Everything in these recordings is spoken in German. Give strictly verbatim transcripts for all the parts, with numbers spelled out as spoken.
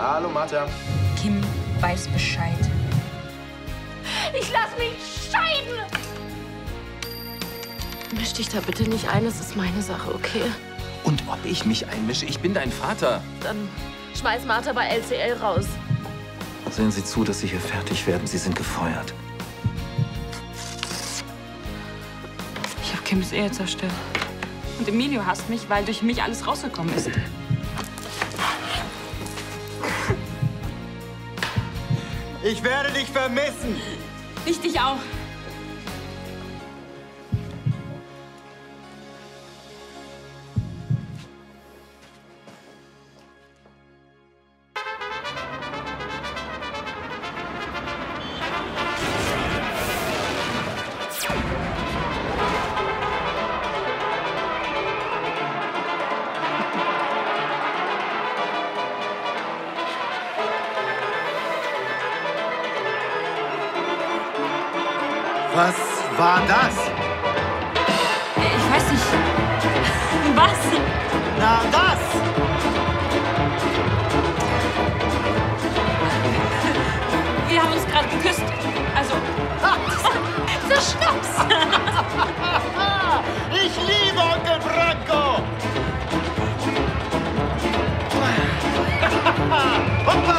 Hallo, Martha. Kim weiß Bescheid. Ich lass mich scheiden! Misch dich da bitte nicht ein, das ist meine Sache, okay? Und ob ich mich einmische? Ich bin dein Vater. Dann schmeiß Martha bei L C L raus. Sehen Sie zu, dass Sie hier fertig werden. Sie sind gefeuert. Ich habe Kims Ehe zerstört. Und Emilio hasst mich, weil durch mich alles rausgekommen ist. Ich werde dich vermissen. Ich dich auch. Was war das? Ich weiß nicht. Was? Na, das! Wir haben uns gerade geküsst. Also. So schnapp's! Ich liebe Onkel Branko! Hoppa!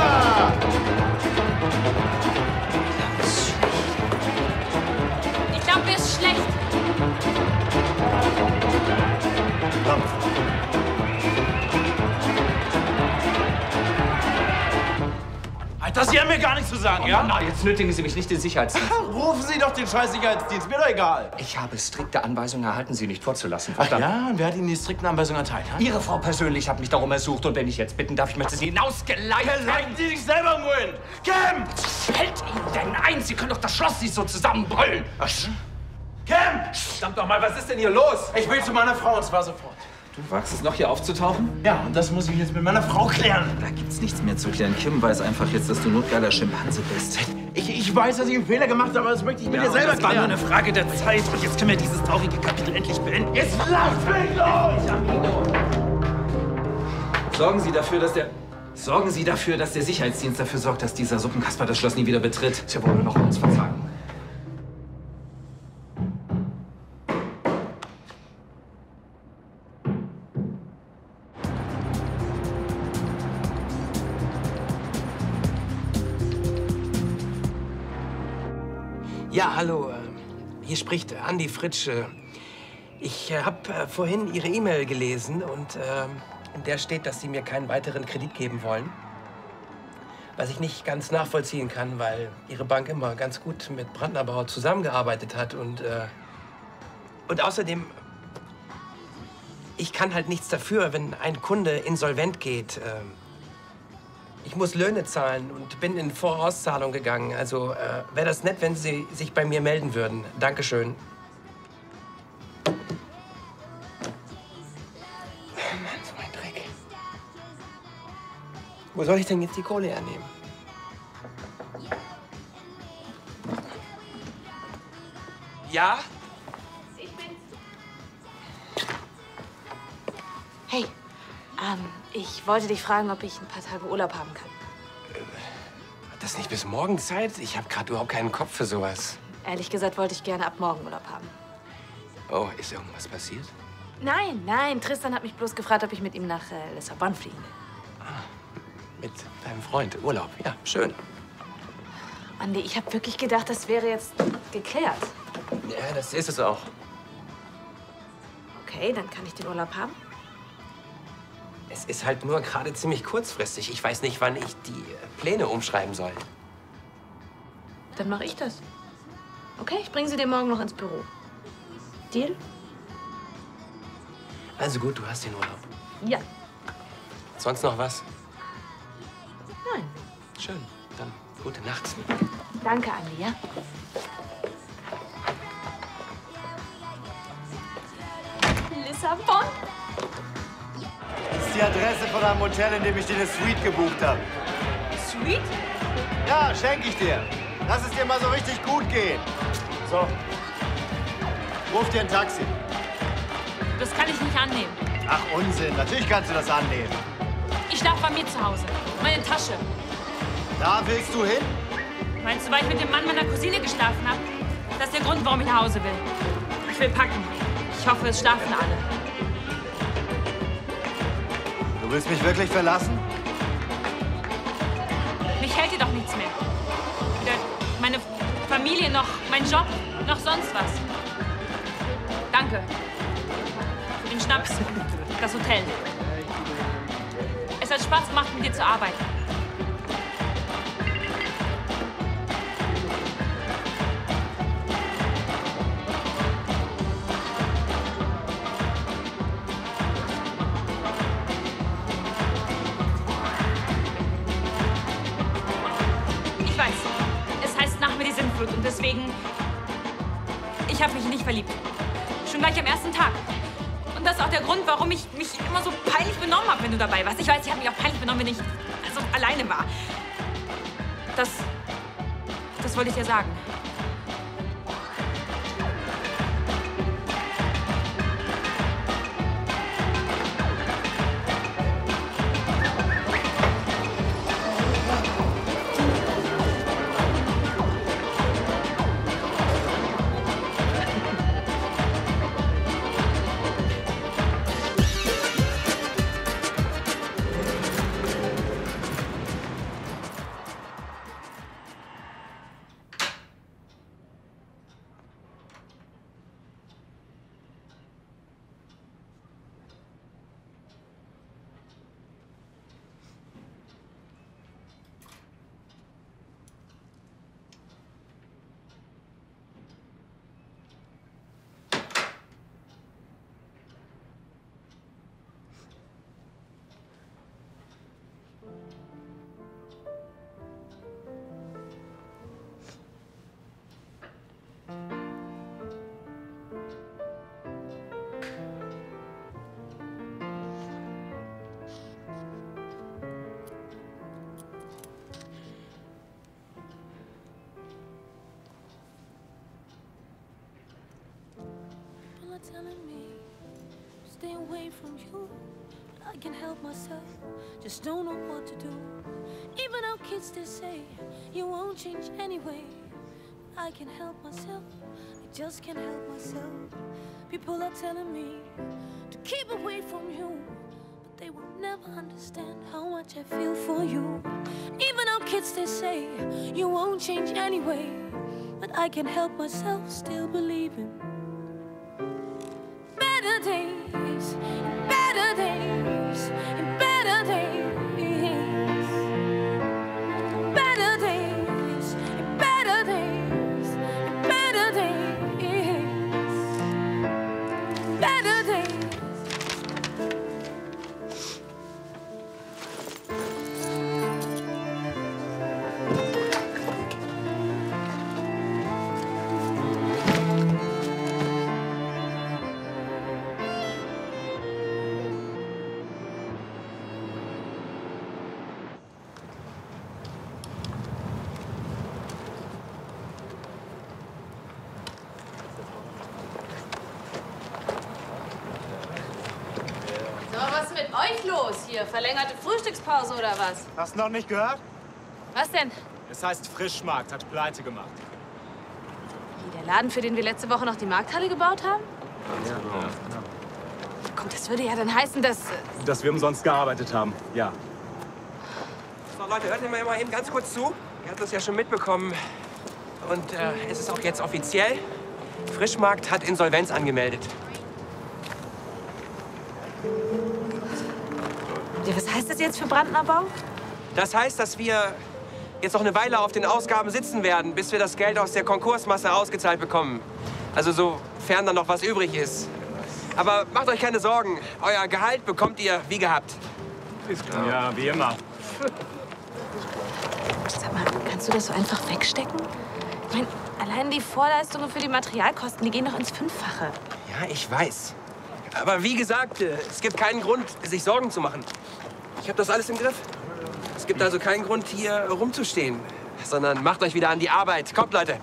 Das hier haben wir gar nichts zu sagen, oh, ja? Na, jetzt nötigen Sie mich nicht den Sicherheitsdienst. Rufen Sie doch den scheiß Sicherheitsdienst, mir doch egal. Ich habe strikte Anweisungen erhalten, Sie nicht vorzulassen, verdammt. Ach ja, und wer hat Ihnen die strikten Anweisungen erteilt? Hat? Ihre Frau persönlich hat mich darum ersucht und wenn ich jetzt bitten darf, ich möchte Sie hinausgeleitet werden. Sie sich selber holen! Kim! Was fällt Ihnen denn ein? Sie können doch das Schloss nicht so zusammenbrüllen. Ach, Kim! Verdammt doch mal, was ist denn hier los? Ich will zu meiner Frau und zwar sofort. Du wagst es noch hier aufzutauchen? Ja, und das muss ich jetzt mit meiner Frau klären. Da gibt's nichts mehr zu klären. Kim weiß einfach jetzt, dass du notgeiler Schimpanse bist. Ich, ich weiß, dass ich einen Fehler gemacht habe, aber das möchte ich ja, mir selber klären. Das war nur eine Frage der Zeit. Und jetzt können wir dieses traurige Kapitel endlich beenden. Jetzt lasst mich los! Sorgen Sie dafür, dass der... Sorgen Sie dafür, dass der Sicherheitsdienst dafür sorgt, dass dieser Suppenkasper das Schloss nie wieder betritt. Tja, wollen wir noch uns verzagen. Ja, hallo. Hier spricht Andi Fritsch. Ich habe vorhin Ihre E-Mail gelesen und in der steht, dass Sie mir keinen weiteren Kredit geben wollen. Was ich nicht ganz nachvollziehen kann, weil Ihre Bank immer ganz gut mit Brandner Bau zusammengearbeitet hat. Und, und außerdem, ich kann halt nichts dafür, wenn ein Kunde insolvent geht. Ich muss Löhne zahlen und bin in Vorauszahlung gegangen. Also äh, wäre das nett, wenn Sie sich bei mir melden würden. Dankeschön. Oh Mann, so ein Dreck. Wo soll ich denn jetzt die Kohle hernehmen? Ja? Ich bin's. Hey. Ähm, ich wollte dich fragen, ob ich ein paar Tage Urlaub haben kann. Äh, hat das nicht bis morgen Zeit? Ich habe gerade überhaupt keinen Kopf für sowas. Ehrlich gesagt wollte ich gerne ab morgen Urlaub haben. Oh, ist irgendwas passiert? Nein, nein. Tristan hat mich bloß gefragt, ob ich mit ihm nach äh, Lissabon fliegen will. Ah, mit deinem Freund Urlaub. Ja, schön. Andi, ich habe wirklich gedacht, das wäre jetzt geklärt. Ja, das ist es auch. Okay, dann kann ich den Urlaub haben. Es ist halt nur gerade ziemlich kurzfristig. Ich weiß nicht, wann ich die Pläne umschreiben soll. Dann mache ich das. Okay, ich bringe sie dir morgen noch ins Büro. Deal? Also gut, du hast den Urlaub. Ja. Sonst noch was? Nein. Schön. Dann gute Nacht. Danke, Andi, ja? Lissabon? Das ist die Adresse von einem Hotel, in dem ich dir eine Suite gebucht habe. Suite? Ja, schenke ich dir. Lass es dir mal so richtig gut gehen. So. Ruf dir ein Taxi. Das kann ich nicht annehmen. Ach, Unsinn. Natürlich kannst du das annehmen. Ich schlafe bei mir zu Hause. Meine Tasche. Da willst du hin? Meinst du, weil ich mit dem Mann meiner Cousine geschlafen habe? Das ist der Grund, warum ich nach Hause will. Ich will packen. Ich hoffe, es schlafen alle. Du willst mich wirklich verlassen? Mich hält dir doch nichts mehr. Weder meine Familie, noch mein Job, noch sonst was. Danke. Für den Schnaps, das Hotel. Es hat Spaß gemacht, mit dir zu arbeiten. Ich weiß, es heißt nach mir die Sintflut und deswegen... Ich habe mich nicht verliebt. Schon gleich am ersten Tag. Und das ist auch der Grund, warum ich mich immer so peinlich benommen habe, wenn du dabei warst. Ich weiß, ich habe mich auch peinlich benommen, wenn ich also alleine war. Das, das wollte ich dir sagen. Telling me stay away from you, but I can't help myself, just don't know what to do. Even our kids, they say you won't change anyway. I can't help myself, I just can't help myself. People are telling me to keep away from you, but they will never understand how much I feel for you. Even our kids, they say you won't change anyway, but I can't help myself, still believing. Verlängerte Frühstückspause oder was? Hast du noch nicht gehört? Was denn? Es heißt Frischmarkt, hat pleite gemacht. Wie, der Laden, für den wir letzte Woche noch die Markthalle gebaut haben? Ja, genau. Ja. Komm, das würde ja dann heißen, dass... Dass wir umsonst gearbeitet haben, ja. So, Leute, hört mir mal eben ganz kurz zu. Ihr habt das ja schon mitbekommen. Und äh, es ist auch jetzt offiziell. Frischmarkt hat Insolvenz angemeldet. Was heißt das jetzt für Brandner Bau? Das heißt, dass wir jetzt noch eine Weile auf den Ausgaben sitzen werden, bis wir das Geld aus der Konkursmasse ausgezahlt bekommen. Also sofern dann noch was übrig ist. Aber macht euch keine Sorgen. Euer Gehalt bekommt ihr wie gehabt. Ist klar. Ja, wie immer. Sag mal, kannst du das so einfach wegstecken? Ich meine, allein die Vorleistungen für die Materialkosten, die gehen doch ins Fünffache. Ja, ich weiß. Aber wie gesagt, es gibt keinen Grund, sich Sorgen zu machen. Ich habe das alles im Griff. Es gibt also keinen Grund, hier rumzustehen, sondern macht euch wieder an die Arbeit. Kommt, Leute!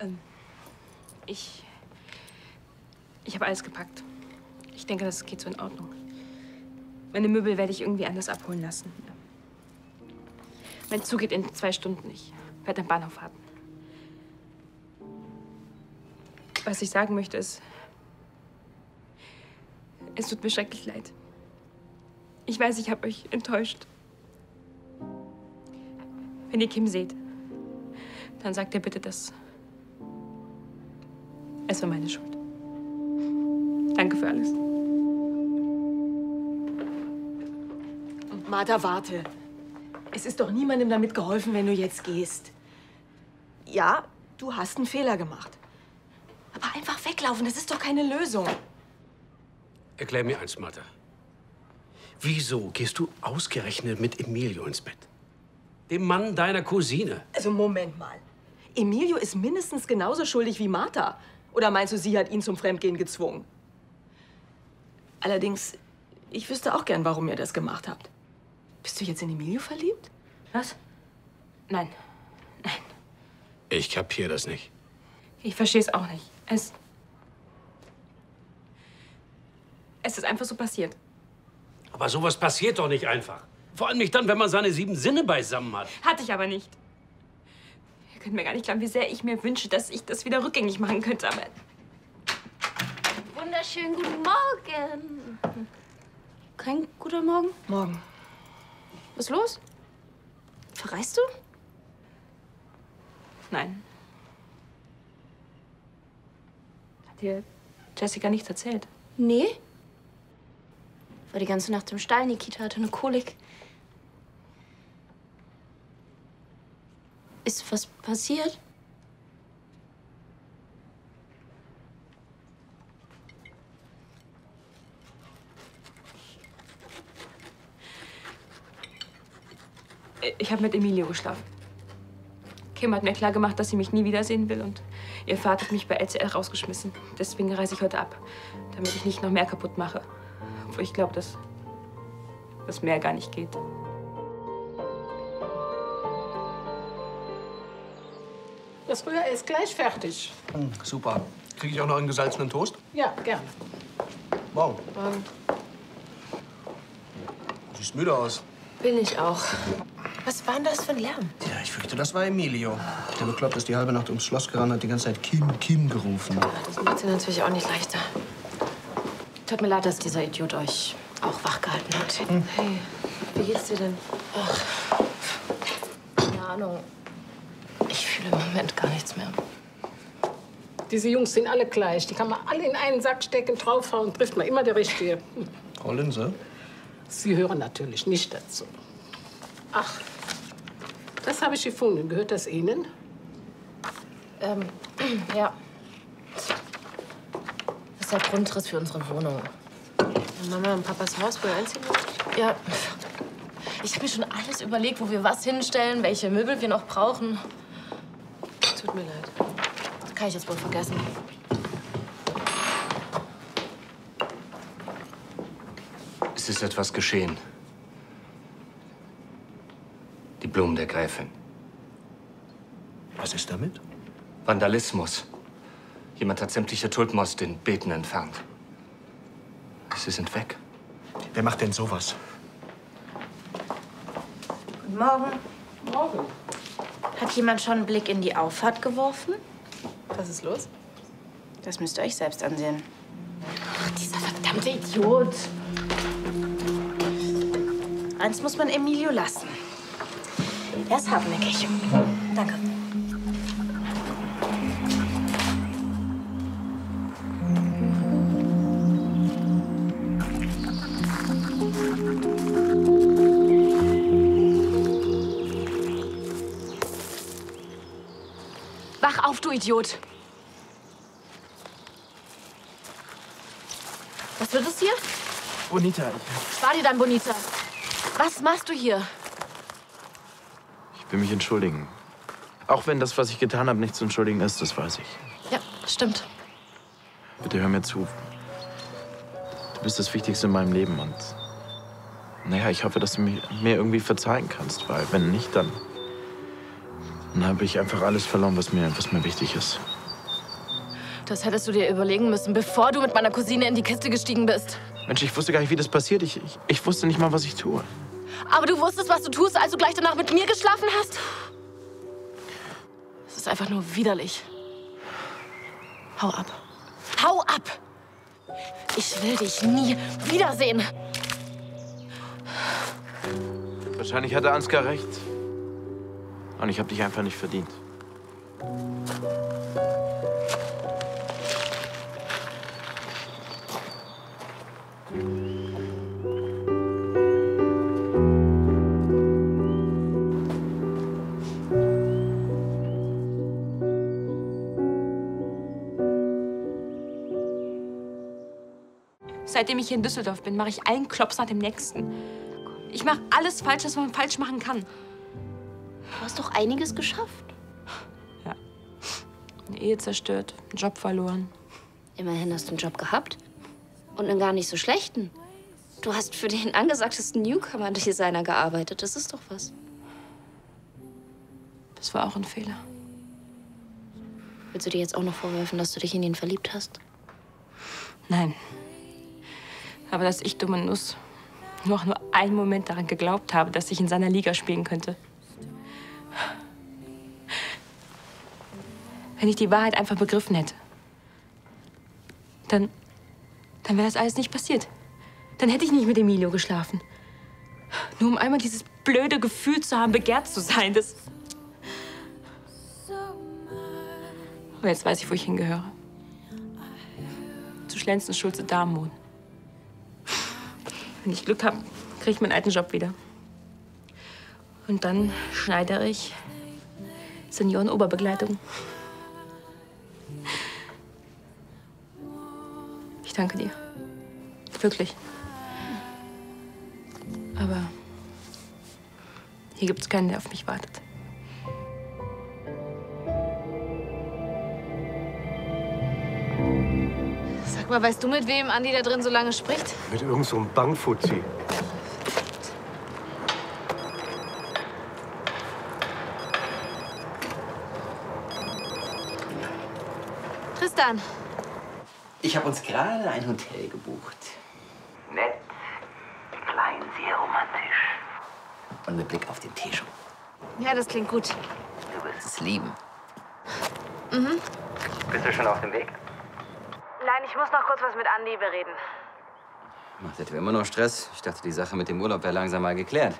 Ähm, ich... Ich habe alles gepackt. Ich denke, das geht so in Ordnung. Meine Möbel werde ich irgendwie anders abholen lassen. Mein Zug geht in zwei Stunden. Ich werde am Bahnhof warten. Was ich sagen möchte, ist, es tut mir schrecklich leid. Ich weiß, ich habe euch enttäuscht. Wenn ihr Kim seht, dann sagt ihr bitte, dass es war meine Schuld. Danke für alles. Martha, warte. Es ist doch niemandem damit geholfen, wenn du jetzt gehst. Ja, du hast einen Fehler gemacht. Aber einfach weglaufen, das ist doch keine Lösung. Erklär mir eins, Martha. Wieso gehst du ausgerechnet mit Emilio ins Bett? Dem Mann deiner Cousine. Also Moment mal. Emilio ist mindestens genauso schuldig wie Martha. Oder meinst du, sie hat ihn zum Fremdgehen gezwungen? Allerdings, ich wüsste auch gern, warum ihr das gemacht habt. Bist du jetzt in Emilio verliebt? Was? Nein. Nein. Ich kapier das nicht. Ich verstehe es auch nicht. Es... Es ist einfach so passiert. Aber sowas passiert doch nicht einfach. Vor allem nicht dann, wenn man seine sieben Sinne beisammen hat. Hatte ich aber nicht. Ihr könnt mir gar nicht glauben, wie sehr ich mir wünsche, dass ich das wieder rückgängig machen könnte. Aber... Wunderschönen guten Morgen. Kein guter Morgen? Morgen. Was ist los? Verreist du? Nein. Hat dir Jessica nichts erzählt? Nee. War die ganze Nacht im Stall, Nikita hatte eine Kolik. Ist was passiert? Ich habe mit Emilio geschlafen. Kim hat mir klar gemacht, dass sie mich nie wiedersehen will und ihr Vater hat mich bei L C L rausgeschmissen. Deswegen reise ich heute ab, damit ich nicht noch mehr kaputt mache. Obwohl ich glaube, dass das mehr gar nicht geht. Das Rührei ist gleich fertig. Mhm, super. Kriege ich auch noch einen gesalzenen Toast? Ja, gerne. Morgen. Morgen. Du siehst müde aus. Bin ich auch. Was war denn das für ein Lärm? Ja, ich fürchte, das war Emilio. Der Bekloppte ist die halbe Nacht ums Schloss gerannt und hat die ganze Zeit Kim, Kim gerufen. Das macht sie natürlich auch nicht leichter. Tut mir leid, dass dieser Idiot euch auch wach gehalten hat. Hm. Hey, wie geht's dir denn? Ach, keine Ahnung. Ich fühle im Moment gar nichts mehr. Diese Jungs sind alle gleich. Die kann man alle in einen Sack stecken, draufhauen, trifft man immer der Richtige. Frau Linse? Sie hören natürlich nicht dazu. Ach, das habe ich gefunden. Gehört das Ihnen? Ähm, ja. Das ist der Grundriss für unsere Wohnung. Mama und Papas Haus, wo wir einziehen wollen? Ja. Ich habe mir schon alles überlegt, wo wir was hinstellen, welche Möbel wir noch brauchen. Tut mir leid. Das kann ich jetzt wohl vergessen. Es ist etwas geschehen. Die Blumen der Gräfin. Was ist damit? Vandalismus. Jemand hat sämtliche Tulpen aus den Beeten entfernt. Sie sind weg. Wer macht denn sowas? Guten Morgen. Morgen. Hat jemand schon einen Blick in die Auffahrt geworfen? Was ist los? Das müsst ihr euch selbst ansehen. Ach, dieser verdammte Idiot. Eins muss man Emilio lassen. Er ist hartnäckig. Danke. Wach auf, du Idiot! Was wird es hier? Bonita. Spar dir dein Bonita. Was machst du hier? Ich will mich entschuldigen. Auch wenn das, was ich getan habe, nicht zu entschuldigen ist, das weiß ich. Ja, stimmt. Bitte hör mir zu. Du bist das Wichtigste in meinem Leben und... Naja, ich hoffe, dass du mir irgendwie verzeihen kannst, weil wenn nicht, dann... Dann habe ich einfach alles verloren, was mir, was mir wichtig ist. Das hättest du dir überlegen müssen, bevor du mit meiner Cousine in die Kiste gestiegen bist. Mensch, ich wusste gar nicht, wie das passiert. Ich, ich, ich wusste nicht mal, was ich tue. Aber du wusstest, was du tust, als du gleich danach mit mir geschlafen hast? Das ist einfach nur widerlich. Hau ab. Hau ab! Ich will dich nie wiedersehen. Wahrscheinlich hatte Ansgar recht. Und ich habe dich einfach nicht verdient. Seitdem ich hier in Düsseldorf bin, mache ich einen Klops nach dem nächsten. Ich mache alles falsch, was man falsch machen kann. Du hast doch einiges geschafft. Ja. Eine Ehe zerstört, einen Job verloren. Immerhin hast du einen Job gehabt. Und einen gar nicht so schlechten. Du hast für den angesagtesten Newcomer-Designer gearbeitet. Das ist doch was. Das war auch ein Fehler. Willst du dir jetzt auch noch vorwerfen, dass du dich in ihn verliebt hast? Nein. Aber dass ich, dumme Nuss, noch nur einen Moment daran geglaubt habe, dass ich in seiner Liga spielen könnte. Wenn ich die Wahrheit einfach begriffen hätte, dann, dann wäre das alles nicht passiert. Dann hätte ich nicht mit Emilio geschlafen. Nur um einmal dieses blöde Gefühl zu haben, begehrt zu sein, das... Aber jetzt weiß ich, wo ich hingehöre. Zu Schlenzen, Schulze, Damenmoden. Wenn ich Glück habe, kriege ich meinen alten Job wieder. Und dann schneidere ich Senioren-Oberbegleitung. Ich danke dir. Wirklich. Aber hier gibt's keinen, der auf mich wartet. Sag mal, weißt du, mit wem Andi da drin so lange spricht? Mit irgend so einem Bankfuzzi. Tristan. Ich habe uns gerade ein Hotel gebucht. Nett, klein, sehr romantisch. Und mit Blick auf den Tejo. Ja, das klingt gut. Du wirst es lieben. Mhm. Bist du schon auf dem Weg? Nein, ich muss noch kurz was mit Andi bereden. Macht etwa immer noch Stress? Ich dachte, die Sache mit dem Urlaub wäre langsam mal geklärt.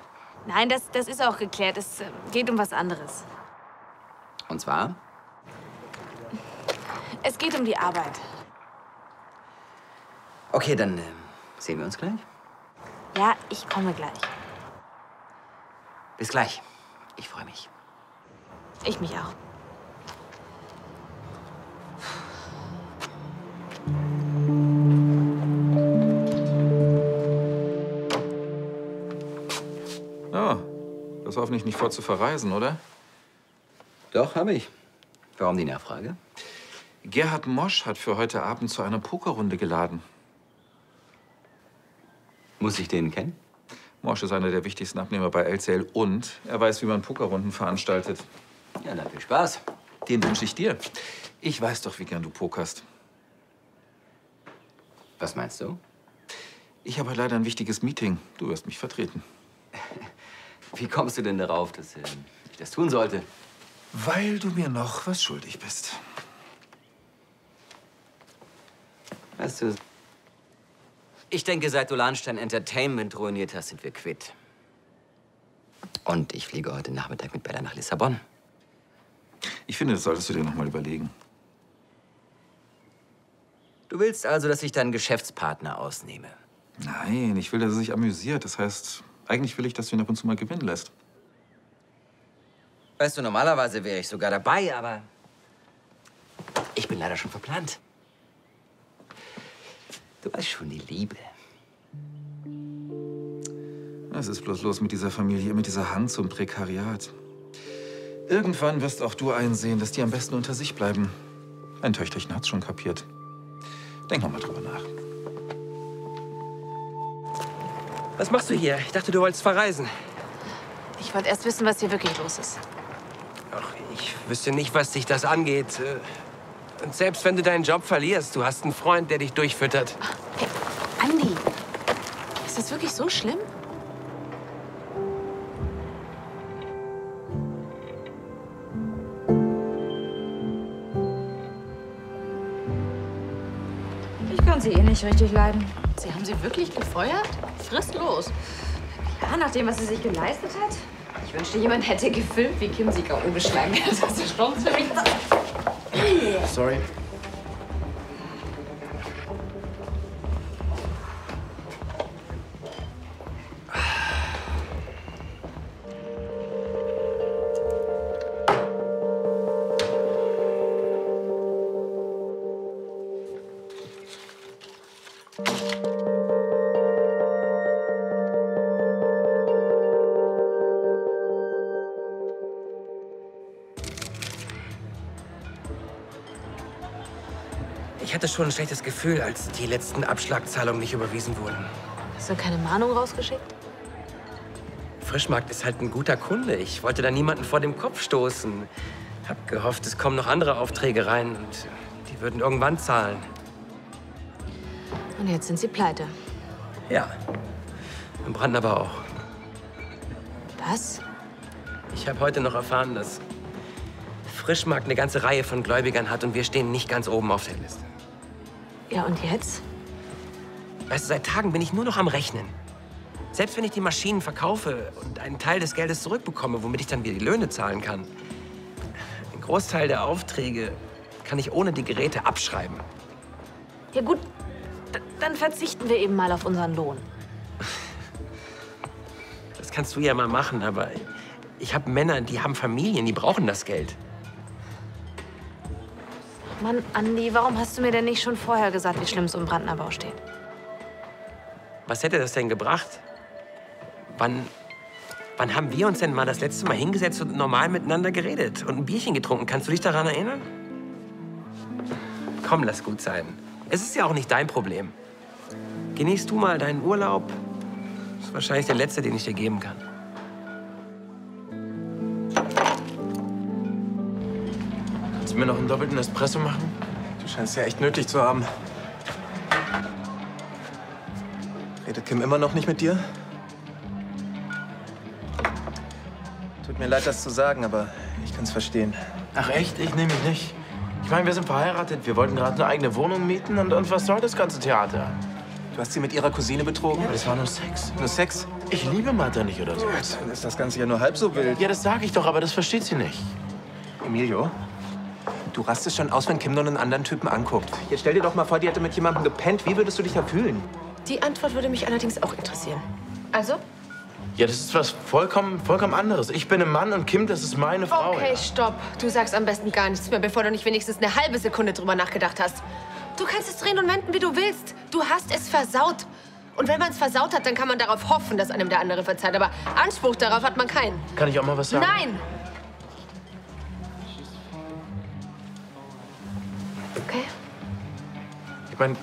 Nein, das, das ist auch geklärt. Es geht um was anderes. Und zwar? Es geht um die Arbeit. Okay, dann äh, sehen wir uns gleich. Ja, ich komme gleich. Bis gleich. Ich freue mich. Ich mich auch. Oh, das war hoffentlich nicht vor zu verreisen, oder? Doch, habe ich. Warum die Nachfrage? Gerhard Morsch hat für heute Abend zu einer Pokerrunde geladen. Muss ich den kennen? Morsch ist einer der wichtigsten Abnehmer bei L C L und er weiß, wie man Pokerrunden veranstaltet. Ja, dann viel Spaß. Den wünsche ich dir. Ich weiß doch, wie gern du pokerst. Was meinst du? Ich habe leider ein wichtiges Meeting. Du wirst mich vertreten. Wie kommst du denn darauf, dass äh, ich das tun sollte? Weil du mir noch was schuldig bist. Weißt du, ich denke, seit du Lahnstein-Entertainment ruiniert hast, sind wir quitt. Und ich fliege heute Nachmittag mit Bella nach Lissabon. Ich finde, das solltest du dir noch mal überlegen. Du willst also, dass ich deinen Geschäftspartner ausnehme? Nein, ich will, dass er sich amüsiert. Das heißt, eigentlich will ich, dass du ihn ab und zu mal gewinnen lässt. Weißt du, normalerweise wäre ich sogar dabei, aber ich bin leider schon verplant. Du weißt schon, die Liebe. Was ist bloß los mit dieser Familie, mit dieser Hand zum Prekariat? Irgendwann wirst auch du einsehen, dass die am besten unter sich bleiben. Ein Töchterchen hat's schon kapiert. Denk noch mal drüber nach. Was machst du hier? Ich dachte, du wolltest verreisen. Ich wollte erst wissen, was hier wirklich los ist. Ach, ich wüsste nicht, was dich das angeht. Und selbst wenn du deinen Job verlierst, du hast einen Freund, der dich durchfüttert. Hey, Andi, ist das wirklich so schlimm? Ich kann sie eh nicht richtig leiden. Sie haben sie wirklich gefeuert? Fristlos. Ja, nach dem, was sie sich geleistet hat. Ich wünschte, jemand hätte gefilmt, wie Kim sie K O geschlagen hat. Das ist schon für mich. Sorry. Ich hatte schon ein schlechtes Gefühl, als die letzten Abschlagzahlungen nicht überwiesen wurden. Hast du keine Mahnung rausgeschickt? Frischmarkt ist halt ein guter Kunde. Ich wollte da niemanden vor dem Kopf stoßen. Hab gehofft, es kommen noch andere Aufträge rein und die würden irgendwann zahlen. Und jetzt sind sie pleite. Ja. Im Brandner Bau auch. Was? Ich habe heute noch erfahren, dass Frischmarkt eine ganze Reihe von Gläubigern hat und wir stehen nicht ganz oben auf der Liste. Ja, und jetzt? Weißt du, seit Tagen bin ich nur noch am Rechnen. Selbst wenn ich die Maschinen verkaufe und einen Teil des Geldes zurückbekomme, womit ich dann wieder die Löhne zahlen kann, ein Großteil der Aufträge kann ich ohne die Geräte abschreiben. Ja gut, dann verzichten wir eben mal auf unseren Lohn. Das kannst du ja mal machen, aber ich habe Männer, die haben Familien, die brauchen das Geld. Mann, Andi, warum hast du mir denn nicht schon vorher gesagt, wie schlimm es um Brandner Bau steht? Was hätte das denn gebracht? Wann, wann haben wir uns denn mal das letzte Mal hingesetzt und normal miteinander geredet und ein Bierchen getrunken? Kannst du dich daran erinnern? Komm, lass gut sein. Es ist ja auch nicht dein Problem. Genieß du mal deinen Urlaub. Das ist wahrscheinlich der letzte, den ich dir geben kann. Kannst du mir noch einen doppelten Espresso machen? Du scheinst ja echt nötig zu haben. Redet Kim immer noch nicht mit dir? Tut mir leid, das zu sagen, aber ich kann's verstehen. Ach echt? Ich nehme mich nicht. Ich meine, wir sind verheiratet. Wir wollten gerade eine eigene Wohnung mieten. Und, und was soll das ganze Theater? Du hast sie mit ihrer Cousine betrogen? Ja, das war nur Sex. Nur Sex? Ich liebe Martha nicht oder so. Dann ist das Ganze ja nur halb so wild. Ja, das sage ich doch, aber das versteht sie nicht. Emilio? Du rastest schon aus, wenn Kim noch einen anderen Typen anguckt. Jetzt stell dir doch mal vor, die hätte mit jemandem gepennt. Wie würdest du dich da fühlen? Die Antwort würde mich allerdings auch interessieren. Also? Ja, das ist was vollkommen, vollkommen anderes. Ich bin ein Mann und Kim, das ist meine Frau. Okay, ja. Stopp. Du sagst am besten gar nichts mehr, bevor du nicht wenigstens eine halbe Sekunde drüber nachgedacht hast. Du kannst es drehen und wenden, wie du willst. Du hast es versaut. Und wenn man es versaut hat, dann kann man darauf hoffen, dass einem der andere verzeiht. Aber Anspruch darauf hat man keinen. Kann ich auch mal was sagen? Nein! Okay. Ich meine,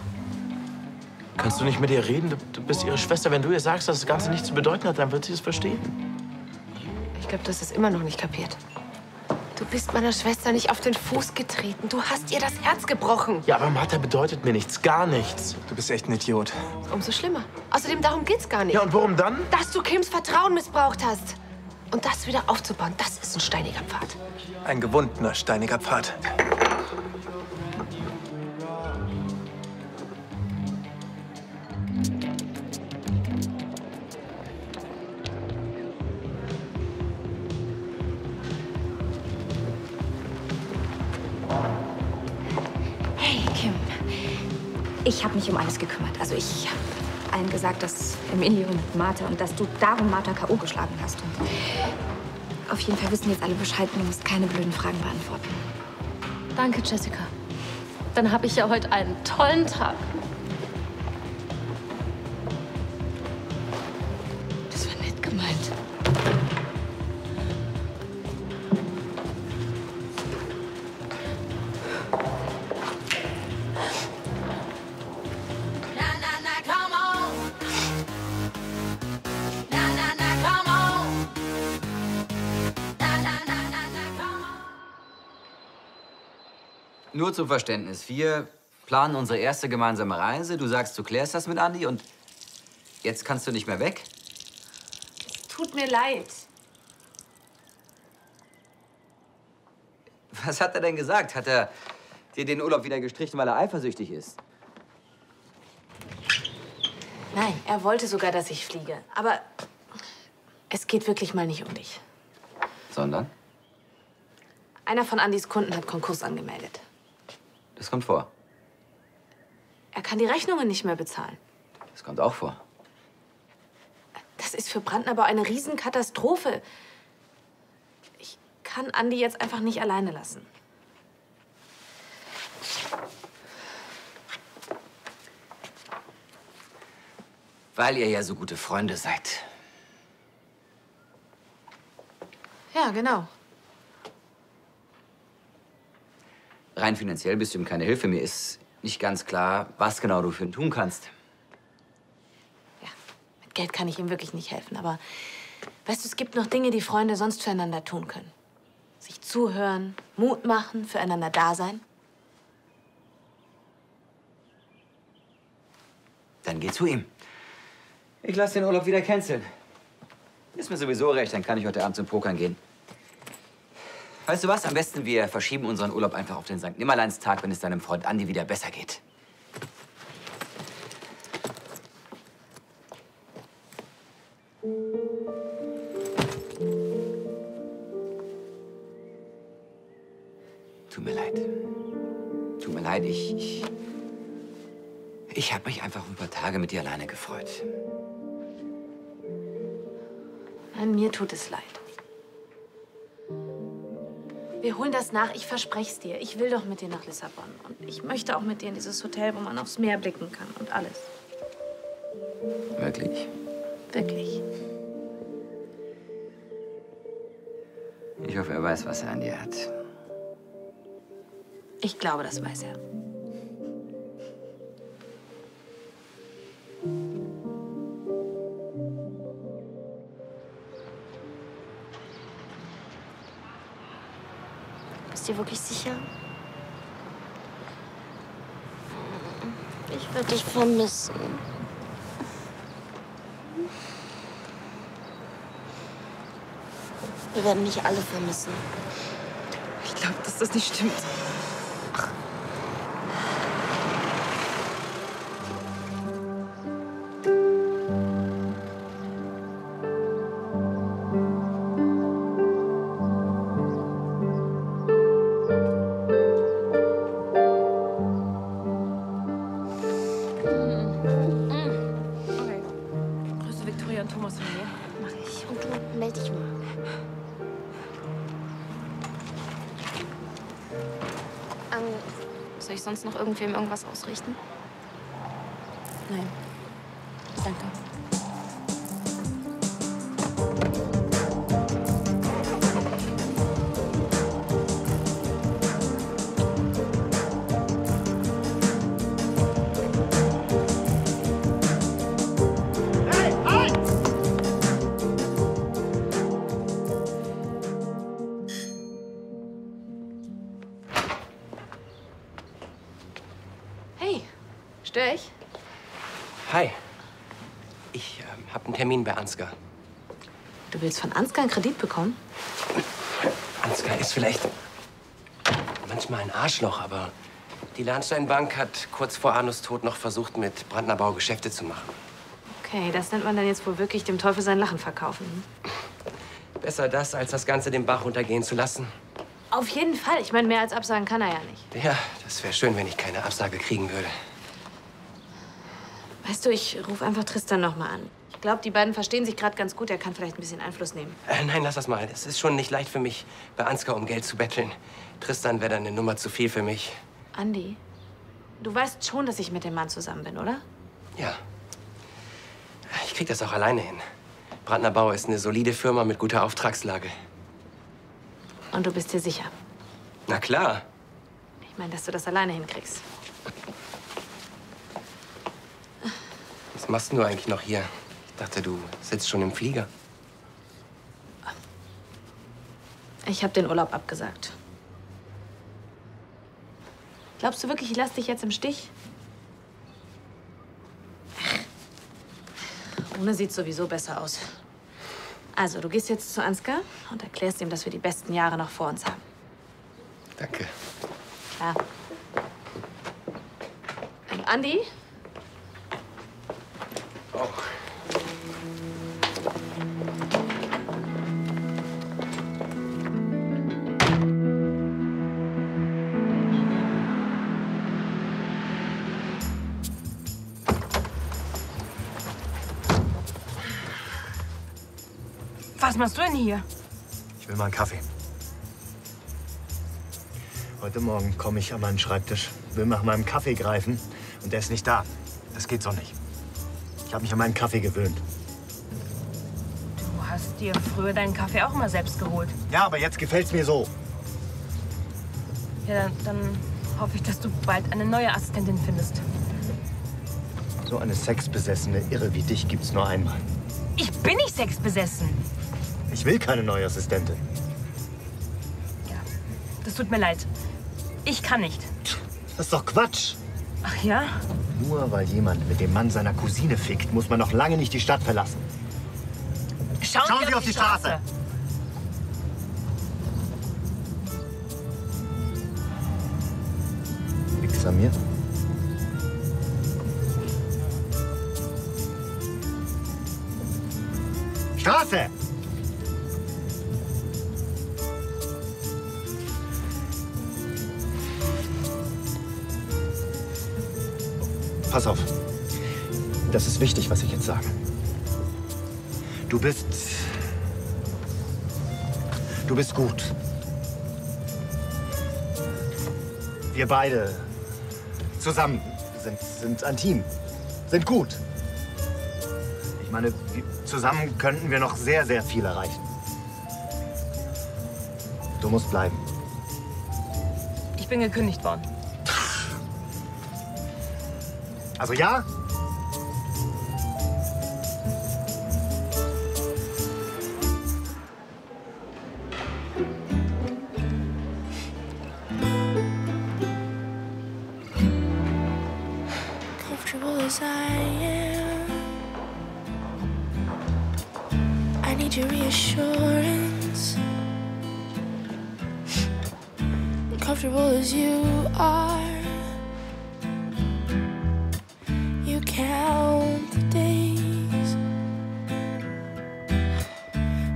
kannst du nicht mit ihr reden? Du, du bist ihre Schwester. Wenn du ihr sagst, dass das Ganze nichts zu bedeuten hat, dann wird sie es verstehen. Ich glaube, du hast es immer noch nicht kapiert. Du bist meiner Schwester nicht auf den Fuß getreten. Du hast ihr das Herz gebrochen. Ja, aber Martha bedeutet mir nichts. Gar nichts. Du bist echt ein Idiot. Umso schlimmer. Außerdem, darum geht's gar nicht. Ja, und worum dann? Dass du Kims Vertrauen missbraucht hast. Und das wieder aufzubauen, das ist ein steiniger Pfad. Ein gewundener steiniger Pfad. Ich habe mich um alles gekümmert. Also ich habe allen gesagt, dass Emilio mit Martha und dass du darum Martha K O geschlagen hast. Und auf jeden Fall wissen jetzt alle Bescheid, du musst keine blöden Fragen beantworten. Danke, Jessica. Dann habe ich ja heute einen tollen Tag. Das war nett gemeint. Nur zum Verständnis. Wir planen unsere erste gemeinsame Reise. Du sagst, du klärst das mit Andi und jetzt kannst du nicht mehr weg. Es tut mir leid. Was hat er denn gesagt? Hat er dir den Urlaub wieder gestrichen, weil er eifersüchtig ist? Nein, er wollte sogar, dass ich fliege. Aber es geht wirklich mal nicht um dich. Sondern? Einer von Andis Kunden hat Konkurs angemeldet. Das kommt vor. Er kann die Rechnungen nicht mehr bezahlen. Das kommt auch vor. Das ist für Brandner Bau eine Riesenkatastrophe. Ich kann Andi jetzt einfach nicht alleine lassen. Weil ihr ja so gute Freunde seid. Ja, genau. Rein finanziell bist du ihm keine Hilfe. Mir ist nicht ganz klar, was genau du für ihn tun kannst. Ja, mit Geld kann ich ihm wirklich nicht helfen. Aber weißt du, es gibt noch Dinge, die Freunde sonst füreinander tun können. Sich zuhören, Mut machen, füreinander da sein. Dann geh zu ihm. Ich lasse den Urlaub wieder canceln. Ist mir sowieso recht, dann kann ich heute Abend zum Pokern gehen. Weißt du was? Am besten, wir verschieben unseren Urlaub einfach auf den Sankt Nimmerleins-Tag, wenn es deinem Freund Andi wieder besser geht. Tut mir leid. Tut mir leid, ich... Ich, ich habe mich einfach ein paar Tage mit dir alleine gefreut. Nein, mir tut es leid. Wir holen das nach, ich verspreche es dir. Ich will doch mit dir nach Lissabon. Und ich möchte auch mit dir in dieses Hotel, wo man aufs Meer blicken kann und alles. Wirklich? Wirklich. Ich hoffe, er weiß, was er an dir hat. Ich glaube, das weiß er. Bist du wirklich sicher? Ich werde dich vermissen. Wir werden mich alle vermissen. Ich glaube, dass das nicht stimmt. Ach. Sonst noch irgendwem irgendwas ausrichten? Nein. Danke. Termin bei Ansgar. Du willst von Ansgar einen Kredit bekommen? Ansgar ist vielleicht manchmal ein Arschloch, aber die Lahnsteinbank hat kurz vor Arnos Tod noch versucht, mit Brandner Bau Geschäfte zu machen. Okay, das nennt man dann jetzt wohl wirklich dem Teufel sein Lachen verkaufen. Hm? Besser das, als das Ganze den Bach runtergehen zu lassen. Auf jeden Fall. Ich meine, mehr als absagen kann er ja nicht. Ja, das wäre schön, wenn ich keine Absage kriegen würde. Weißt du, ich rufe einfach Tristan noch mal an. Ich glaube, die beiden verstehen sich gerade ganz gut. Er kann vielleicht ein bisschen Einfluss nehmen. Äh, nein, lass das mal. Es ist schon nicht leicht für mich, bei Ansgar um Geld zu betteln. Tristan wäre dann eine Nummer zu viel für mich. Andi, du weißt schon, dass ich mit dem Mann zusammen bin, oder? Ja. Ich krieg das auch alleine hin. Brandner Bau ist eine solide Firma mit guter Auftragslage. Und du bist dir sicher? Na klar. Ich meine, dass du das alleine hinkriegst. Was machst du eigentlich noch hier? Ich dachte, du sitzt schon im Flieger. Ich habe den Urlaub abgesagt. Glaubst du wirklich, ich lasse dich jetzt im Stich? Ohne sieht sowieso besser aus. Also, du gehst jetzt zu Ansgar und erklärst ihm, dass wir die besten Jahre noch vor uns haben. Danke. Klar. Und Andi? Auch. Was machst du denn hier? Ich will mal einen Kaffee. Heute Morgen komme ich an meinen Schreibtisch, will nach meinem Kaffee greifen und der ist nicht da. Das geht so nicht. Ich habe mich an meinen Kaffee gewöhnt. Du hast dir früher deinen Kaffee auch mal selbst geholt. Ja, aber jetzt gefällt's mir so. Ja, dann, dann hoffe ich, dass du bald eine neue Assistentin findest. So eine sexbesessene Irre wie dich gibt's nur einmal. Ich bin nicht sexbesessen. Ich will keine neue Assistentin. Ja, das tut mir leid. Ich kann nicht. Das ist doch Quatsch. Ach ja? Nur weil jemand mit dem Mann seiner Cousine fickt, muss man noch lange nicht die Stadt verlassen. Schauen, Schauen Sie auf die Straße. Straße! Liegt's an mir? Straße! Pass auf. Das ist wichtig, was ich jetzt sage. Du bist... Du bist gut. Wir beide zusammen sind, sind ein Team. Sind gut. Ich meine, zusammen könnten wir noch sehr, sehr viel erreichen. Du musst bleiben. Ich bin gekündigt worden. Also ja? Comfortable as I am, I need your reassurance. Comfortable as you are. Count the days,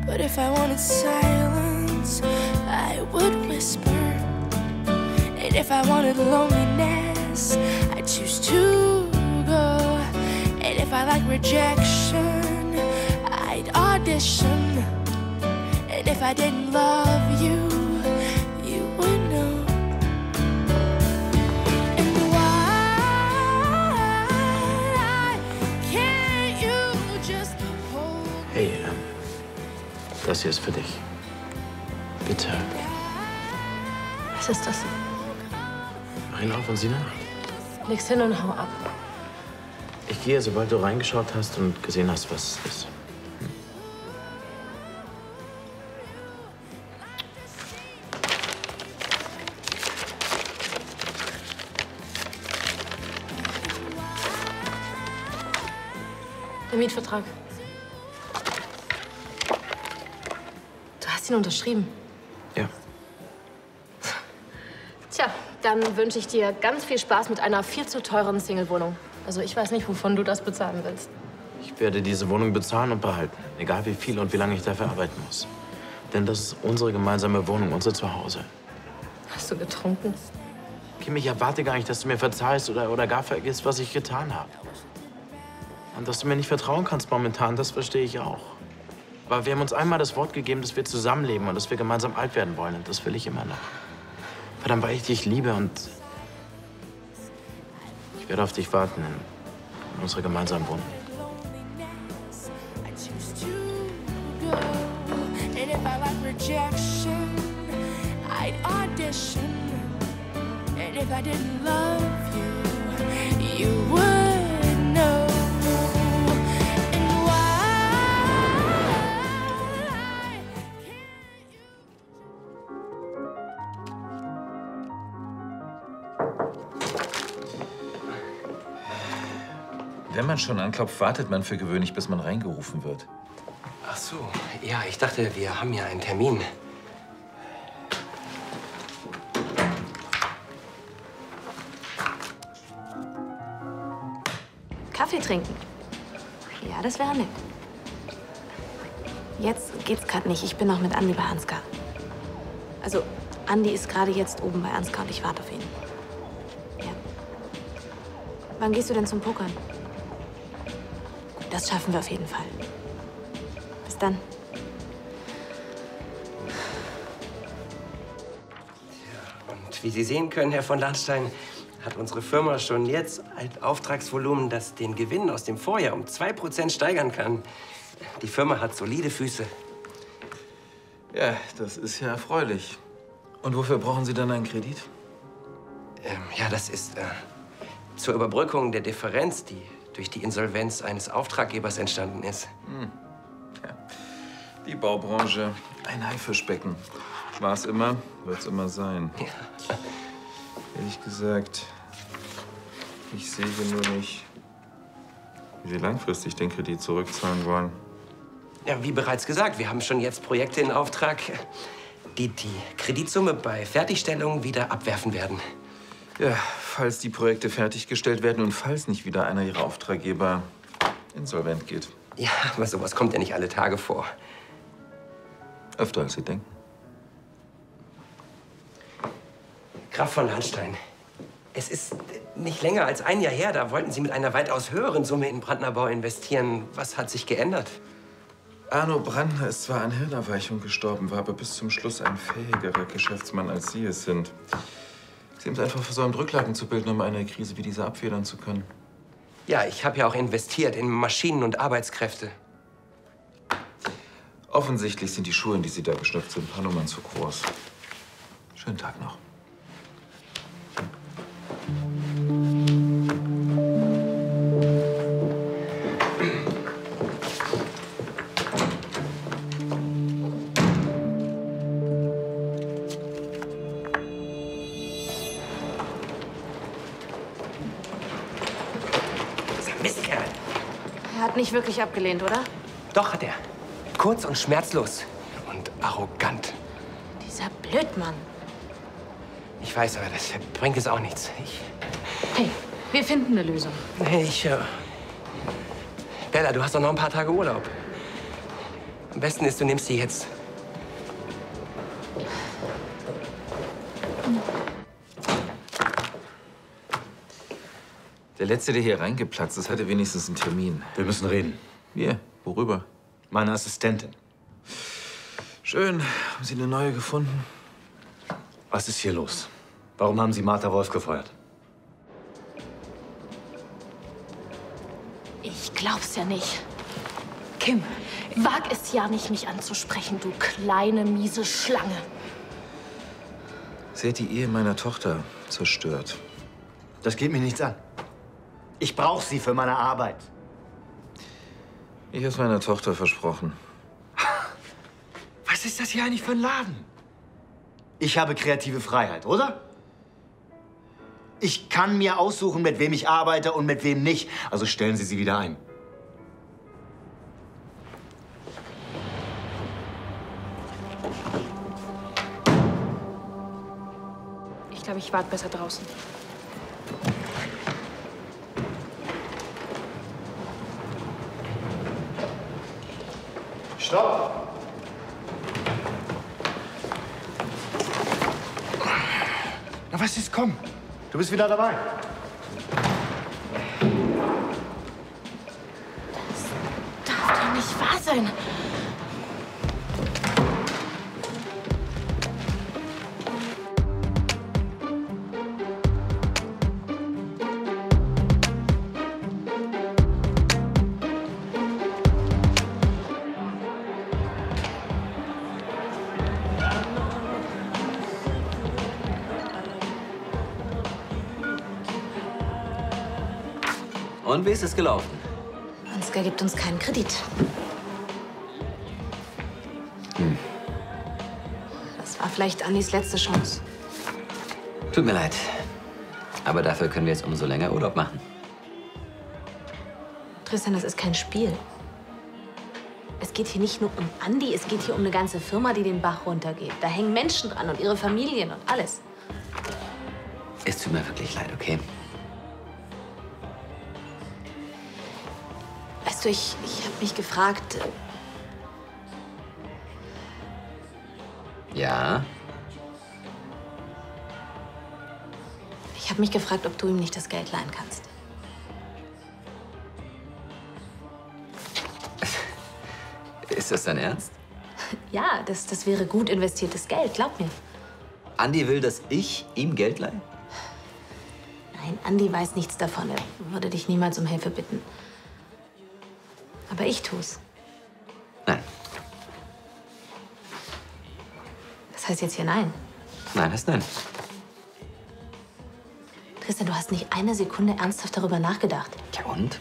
but if I wanted silence, I would whisper, and if I wanted loneliness, I'd choose to go, and if I like rejection, I'd audition, and if I didn't love you, you would know. Das hier ist für dich. Bitte. Was ist das? Rein auf und sieh nach. Leg's hin und hau ab. Ich gehe, sobald du reingeschaut hast und gesehen hast, was es ist. Hm. Der Mietvertrag. Unterschrieben. Ja. Tja, dann wünsche ich dir ganz viel Spaß mit einer viel zu teuren Single-Wohnung. Also ich weiß nicht, wovon du das bezahlen willst. Ich werde diese Wohnung bezahlen und behalten, egal wie viel und wie lange ich dafür arbeiten muss. Denn das ist unsere gemeinsame Wohnung, unser Zuhause. Hast du getrunken? Kim, ich erwarte gar nicht, dass du mir verzeihst oder, oder gar vergisst, was ich getan habe. Und dass du mir nicht vertrauen kannst momentan, das verstehe ich auch. Aber wir haben uns einmal das Wort gegeben, dass wir zusammenleben und dass wir gemeinsam alt werden wollen. Und das will ich immer noch. Verdammt, weil ich dich liebe und ich werde auf dich warten in unserer gemeinsamen Wohnung. Wenn man schon anklopft, wartet man für gewöhnlich, bis man reingerufen wird. Ach so, ja, ich dachte, wir haben ja einen Termin. Kaffee trinken? Ja, das wäre nett. Jetzt geht's gerade nicht. Ich bin noch mit Andi bei Ansgar. Also, Andi ist gerade jetzt oben bei Ansgar und ich warte auf ihn. Ja. Wann gehst du denn zum Pokern? Gut, das schaffen wir auf jeden Fall. Bis dann. Ja, und wie Sie sehen können, Herr von Lahnstein, hat unsere Firma schon jetzt ein Auftragsvolumen, das den Gewinn aus dem Vorjahr um zwei Prozent steigern kann. Die Firma hat solide Füße. Ja, das ist ja erfreulich. Und wofür brauchen Sie dann einen Kredit? Ähm, ja, das ist äh, zur Überbrückung der Differenz, die durch die Insolvenz eines Auftraggebers entstanden ist. Hm. Ja. Die Baubranche, ein Haifischbecken. War es immer, wird es immer sein. Ja. Ehrlich gesagt, ich sehe nur nicht, wie Sie langfristig den Kredit zurückzahlen wollen. Ja, wie bereits gesagt, wir haben schon jetzt Projekte in Auftrag, die die Kreditsumme bei Fertigstellung wieder abwerfen werden. Ja, falls die Projekte fertiggestellt werden und falls nicht wieder einer ihrer Auftraggeber insolvent geht. Ja, aber sowas kommt ja nicht alle Tage vor. Öfter, als Sie denken. Graf von Lahnstein, es ist nicht länger als ein Jahr her, da wollten Sie mit einer weitaus höheren Summe in Brandner Bau investieren. Was hat sich geändert? Arno Brandner ist zwar an Hirnerweichung gestorben, war aber bis zum Schluss ein fähigerer Geschäftsmann, als Sie es sind. Sie haben es einfach versäumt, Rücklagen zu bilden, um eine Krise wie diese abfedern zu können. Ja, ich habe ja auch investiert in Maschinen und Arbeitskräfte. Offensichtlich sind die Schuhe, in die Sie da geschnüpft sind, ein paar Nummern zu groß. Schönen Tag noch. Nicht wirklich abgelehnt, oder? Doch, hat er. Kurz und schmerzlos. Und arrogant. Dieser Blödmann. Ich weiß, aber das bringt es auch nichts. Ich... Hey, wir finden eine Lösung. Hey, ich... Äh... Bella, du hast doch noch ein paar Tage Urlaub. Am besten ist, du nimmst die jetzt. Hm. Der Letzte, der hier reingeplatzt ist, hatte wenigstens einen Termin. Wir müssen reden. Wir? Worüber? Meine Assistentin. Schön. Haben Sie eine neue gefunden? Was ist hier los? Warum haben Sie Martha Wolf gefeuert? Ich glaub's ja nicht. Kim, wag es ja nicht, mich anzusprechen, du kleine, miese Schlange. Sie hat die Ehe meiner Tochter zerstört. Das geht mir nichts an. Ich brauche sie für meine Arbeit. Ich habe es meiner Tochter versprochen. Was ist das hier eigentlich für ein Laden? Ich habe kreative Freiheit, oder? Ich kann mir aussuchen, mit wem ich arbeite und mit wem nicht. Also stellen Sie sie wieder ein. Ich glaube, ich warte besser draußen. Stopp! Na, was ist? Komm, du bist wieder dabei. Das darf doch nicht wahr sein. Und wie ist es gelaufen? Ansgar gibt uns keinen Kredit. Hm. Das war vielleicht Andis letzte Chance. Tut mir leid. Aber dafür können wir jetzt umso länger Urlaub machen. Christian, das ist kein Spiel. Es geht hier nicht nur um Andi, es geht hier um eine ganze Firma, die den Bach runtergeht. Da hängen Menschen dran und ihre Familien und alles. Es tut mir wirklich leid, okay? Weißt du, ich, ich habe mich gefragt... Ja? Ich habe mich gefragt, ob du ihm nicht das Geld leihen kannst. Ist das dein Ernst? Ja, das, das wäre gut investiertes Geld, glaub mir. Andi will, dass ich ihm Geld leihe? Nein, Andi weiß nichts davon. Er würde dich niemals um Hilfe bitten. Aber ich tu's. Nein. Das heißt jetzt hier nein? Nein heißt nein. Christian, du hast nicht eine Sekunde ernsthaft darüber nachgedacht. Ja und?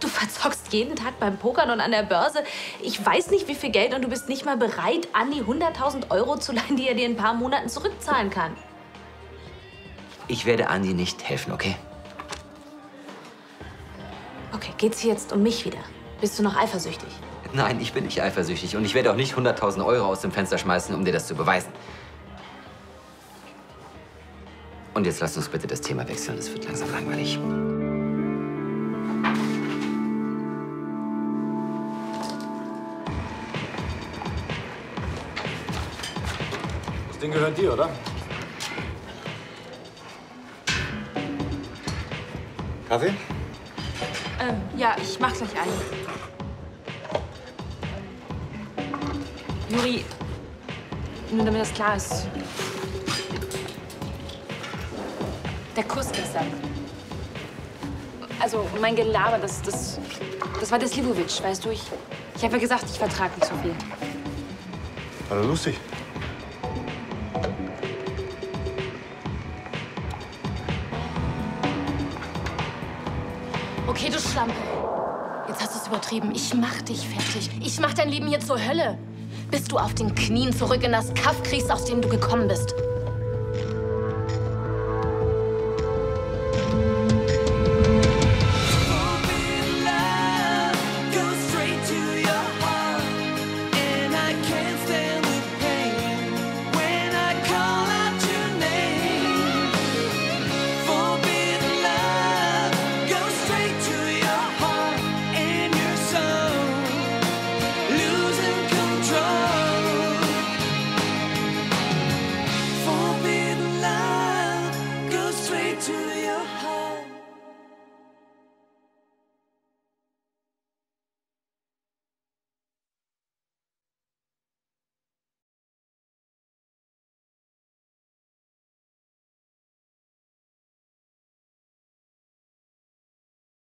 Du verzockst jeden Tag beim Pokern und an der Börse. Ich weiß nicht, wie viel Geld, und du bist nicht mal bereit, Andi hunderttausend Euro zu leihen, die er dir in ein paar Monaten zurückzahlen kann. Ich werde Andi nicht helfen, okay? Okay, geht's hier jetzt um mich wieder? Bist du noch eifersüchtig? Nein, ich bin nicht eifersüchtig. Und ich werde auch nicht hunderttausend Euro aus dem Fenster schmeißen, um dir das zu beweisen. Und jetzt lasst uns bitte das Thema wechseln. Es wird langsam langweilig. Das Ding gehört dir, oder? Kaffee? Ähm, ja, ich mach gleich einen. Juri, nur damit das klar ist. Der Kuss gestern. Also, mein Gelaber, das, das, das war der Slivovitsch, weißt du? Ich, ich habe ja gesagt, ich vertrag nicht so viel. War doch lustig. Okay, du Schlampe. Jetzt hast du es übertrieben. Ich mach dich fertig. Ich mach dein Leben hier zur Hölle. Bis du auf den Knien zurück in das Kaff kriegst, aus dem du gekommen bist.